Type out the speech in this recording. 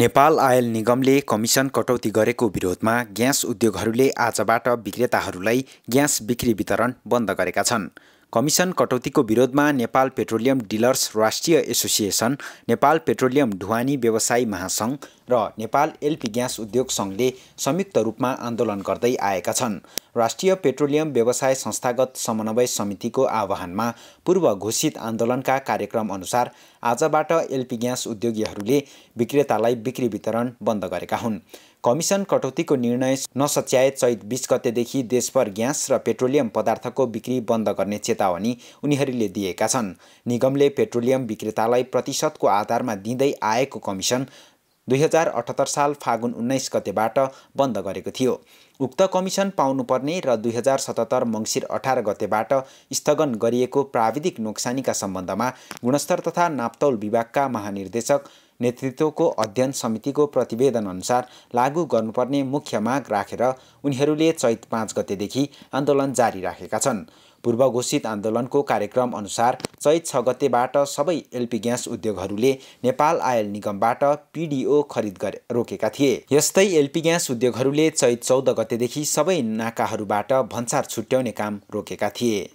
Nepal oil निगमले commission कटौती गरेको विरोधमा ग्यास उद्योगहरूले आजबाट विक्रेताहरूलाई ग्यास बिक्री वितरण बन्द गरेका छन्। कमिसन कटौतीको विरोधमा नेपाल पेट्रोलियम डिलर्स राष्ट्रिय एसोसिएशन, नेपाल पेट्रोलियम ढुवानी व्यवसायी महासंघ र नेपाल एलपी ग्याँस उद्योग संघले संयुक्त रूपमा आन्दोलन गर्दै आएका छन्। राष्ट्रिय पेट्रोलियम व्यवसाय संस्थागत समन्वय समितिको आह्वानमा पूर्व घोषित आन्दोलनका कार्यक्रम अनुसार आजबाट एलपी ग्याँस उद्योगीहरूले विक्रेतालाई बिक्री वितरण बन्द गरेका हुन्। कमिसन कटौतीको निर्णय नसच्याए चैत 20 गतेदेखि देशभर ग्यास र पेट्रोलियम पदार्थको बिक्री बन्द गर्ने चेतावनी उनीहरूले दिएका छन्। निगमले पेट्रोलियम विक्रेतालाई प्रतिशतको आधारमा दिँदै आएको कमिसन 2078 साल फागुन 19 गतेबाट बन्द गरेको थियो। उक्त कमिसन पाउनुपर्ने र 2077 मंसिर 18 गतेबाट स्थगन गरिएको प्राविधिक नोक्सानीका सम्बन्धमा गुणस्तर तथा नाप्तौल विभागका महानिर्देशक नेतृत्वको अध्ययन समितिको प्रतिवेदनअनुसार लागू गर्नुपर्ने मुख्य माग राखेर उनीहरूले चैत 5 गतेदेखि आन्दोलन जारी राखेका छन्। पूर्व घोषित आन्दोलनको कार्यक्रम अनुसार चैत 6 गतेबाट सबै एलपी ग्यास उद्योगहरूले नेपाल आयल निगमबाट पीडीओ खरिद रोकेका थिए। यस्तै एलपी ग्यास उद्योगहरूले चैत 14 गतेदेखि सबै नाकाहरूबाट भन्सार छुट्याउने काम रोकेका थिए।